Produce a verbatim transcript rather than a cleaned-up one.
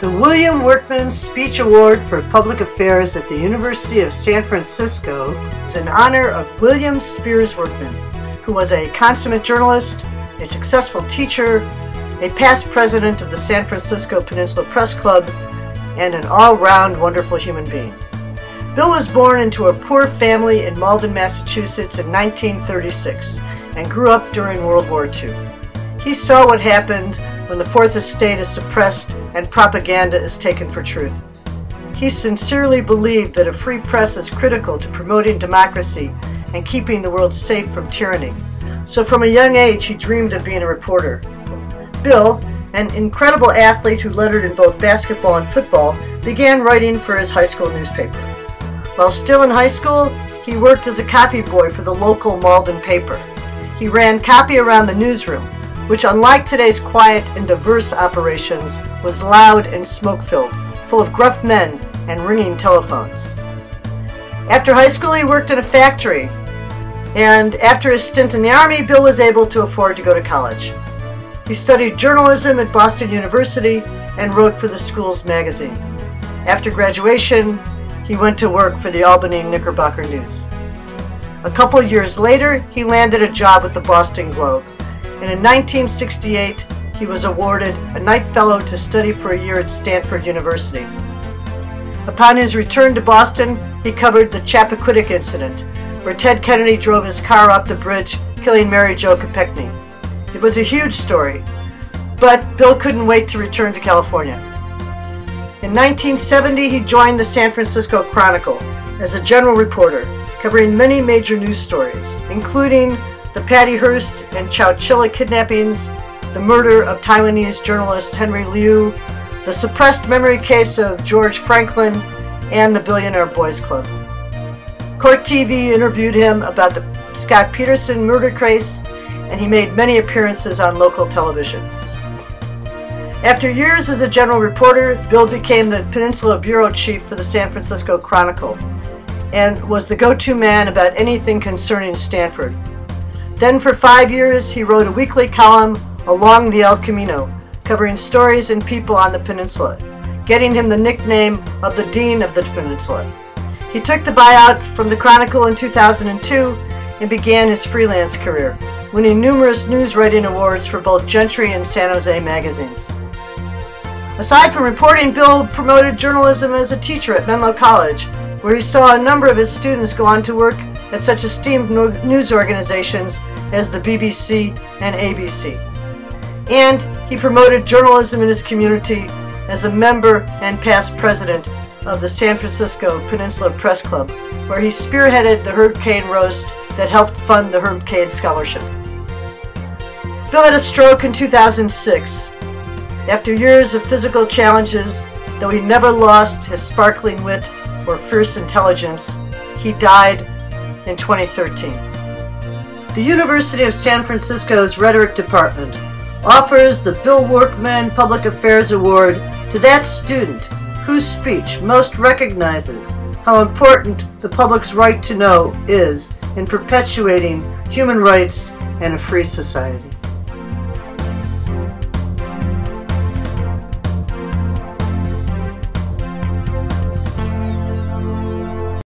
The William Workman Speech Award for Public Affairs at the University of San Francisco is in honor of William Spears Workman, who was a consummate journalist, a successful teacher, a past president of the San Francisco Peninsula Press Club, and an all-round wonderful human being. Bill was born into a poor family in Malden, Massachusetts in nineteen thirty-six and grew up during World War Two. He saw what happened when the Fourth Estate is suppressed and propaganda is taken for truth. He sincerely believed that a free press is critical to promoting democracy and keeping the world safe from tyranny. So from a young age, he dreamed of being a reporter. Bill, an incredible athlete who lettered in both basketball and football, began writing for his high school newspaper. While still in high school, he worked as a copy boy for the local Malden paper. He ran copy around the newsroom, which, unlike today's quiet and diverse operations, was loud and smoke-filled, full of gruff men and ringing telephones. After high school, he worked in a factory, and after his stint in the Army, Bill was able to afford to go to college. He studied journalism at Boston University and wrote for the school's magazine. After graduation, he went to work for the Albany Knickerbocker News. A couple years later, he landed a job with the Boston Globe. And in nineteen sixty-eight, he was awarded a Knight Fellow to study for a year at Stanford University. Upon his return to Boston, he covered the Chappaquiddick incident, where Ted Kennedy drove his car off the bridge, killing Mary Jo Kopechny. It was a huge story, but Bill couldn't wait to return to California. In nineteen seventy, he joined the San Francisco Chronicle as a general reporter, covering many major news stories, including the Patty Hearst and Chowchilla kidnappings, the murder of Taiwanese journalist Henry Liu, the suppressed memory case of George Franklin, and the Billionaire Boys Club. Court T V interviewed him about the Scott Peterson murder case, and he made many appearances on local television. After years as a general reporter, Bill became the Peninsula Bureau Chief for the San Francisco Chronicle and was the go-to man about anything concerning Stanford. Then for five years, he wrote a weekly column along the El Camino, covering stories and people on the peninsula, getting him the nickname of the Dean of the Peninsula. He took the buyout from the Chronicle in two thousand two and began his freelance career, winning numerous news writing awards for both Gentry and San Jose magazines. Aside from reporting, Bill promoted journalism as a teacher at Menlo College, where he saw a number of his students go on to work at such esteemed news organizations as the B B C and A B C. And he promoted journalism in his community as a member and past president of the San Francisco Peninsula Press Club, where he spearheaded the Herb Cain roast that helped fund the Herb Cain scholarship. Bill had a stroke in two thousand six. After years of physical challenges, though he never lost his sparkling wit or fierce intelligence, he died in twenty thirteen. The University of San Francisco's Rhetoric Department offers the Bill Workman Public Affairs Award to that student whose speech most recognizes how important the public's right to know is in perpetuating human rights and a free society.